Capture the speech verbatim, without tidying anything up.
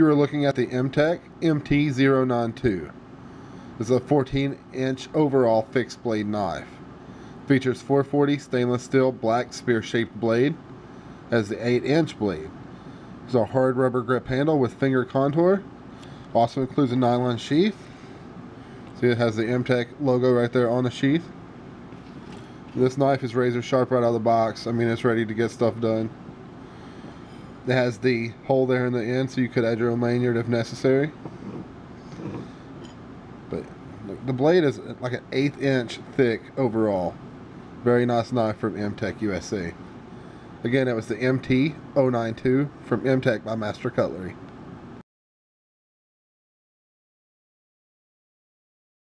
you are looking at the MTech M T zero nine two. This is a fourteen inch overall fixed blade knife. Features four forty stainless steel black spear shaped blade as the eight inch blade. It's a hard rubber grip handle with finger contour. Also includes a nylon sheath. See, it has the MTech logo right there on the sheath. This knife is razor sharp right out of the box. I mean, it's ready to get stuff done. It has the hole there in the end so you could add your own lanyard if necessary. But the blade is like an eighth inch thick overall. Very nice knife from MTech U S A. Again, it was the M T zero nine two from MTech by Master Cutlery.